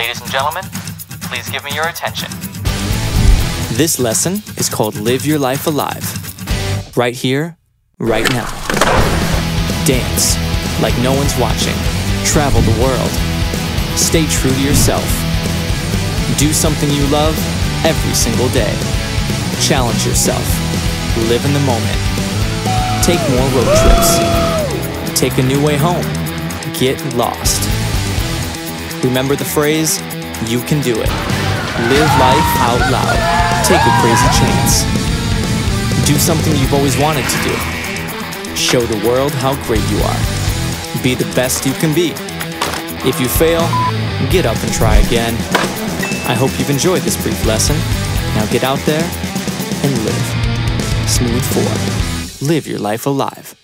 Ladies and gentlemen, please give me your attention. This lesson is called Live Your Life Alive. Right here, right now. Dance like no one's watching. Travel the world. Stay true to yourself. Do something you love every single day. Challenge yourself. Live in the moment. Take more road trips. Take a new way home. Get lost. Remember the phrase, you can do it. Live life out loud. Take a crazy chance. Do something you've always wanted to do. Show the world how great you are. Be the best you can be. If you fail, get up and try again. I hope you've enjoyed this brief lesson. Now get out there and live. Smooth 4. Live your life alive.